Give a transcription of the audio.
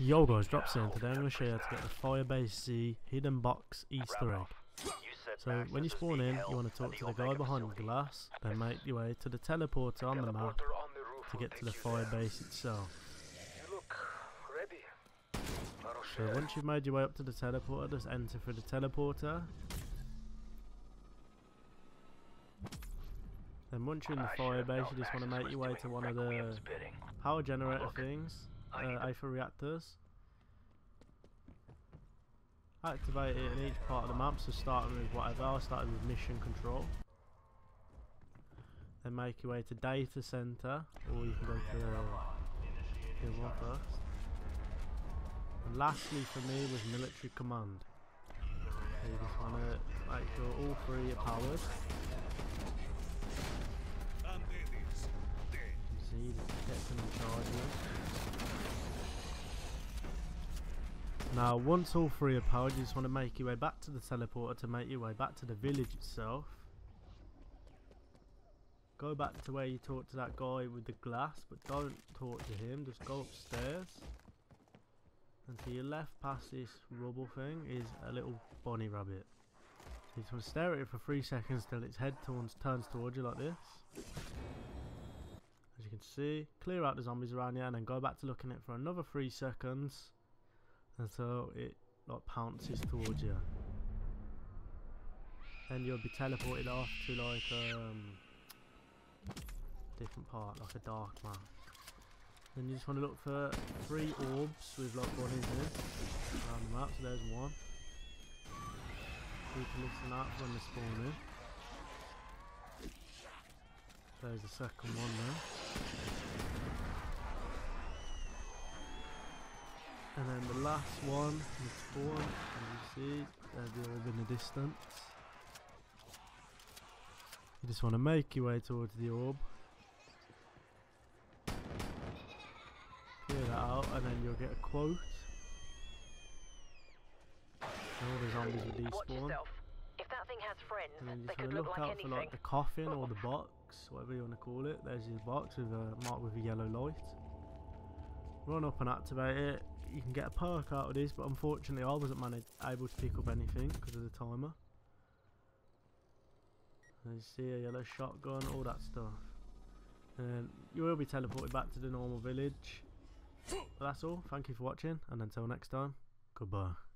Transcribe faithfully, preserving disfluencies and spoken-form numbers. Yo guys, drops in. Today I'm going to show you how to get the Firebase Z hidden box Easter egg. So when you spawn in, you want to talk to the guy behind the glass, then make your way to the teleporter on the map to get to the Firebase itself. So once you've made your way up to the teleporter, just enter through the teleporter. Then once you're in the Firebase, you just want to make your way to one of the power generator things. Uh, A four reactors. Activate it in each part of the map, so starting with whatever, I started with mission control. Then make your way to data center, or you can go to the one first. And lastly for me was military command. So you just want to make sure all three are powered. You see, you just get them in charge here. Now once all three are powered, you just want to make your way back to the teleporter to make your way back to the village itself. Go back to where you talked to that guy with the glass, but don't talk to him, just go upstairs. And to your left past this rubble thing is a little bunny rabbit. So you just want to stare at it for three seconds till its head turns, turns towards you like this. As you can see, clear out the zombies around you and then go back to looking at it for another three seconds. And so it like pounces towards you. Then you'll be teleported off to like um, a different part, like a dark map. Then you just want to look for three orbs with like one in here around the map, so there's one. You can listen up when they spawn in. There's the second one there. And then the last one is spawn, and you see they're the orb in the distance. You just want to make your way towards the orb. Clear that out and then you'll get a quote. And all the zombies will despawn. And then you just want to look out for like the coffin or the box, whatever you want to call it. There's your box with a mark with a yellow light. Run up and activate it. You can get a perk out of this, but unfortunately I wasn't managed, able to pick up anything because of the timer. And you see a yellow shotgun, all that stuff. And you will be teleported back to the normal village. But that's all. Thank you for watching, and until next time, goodbye.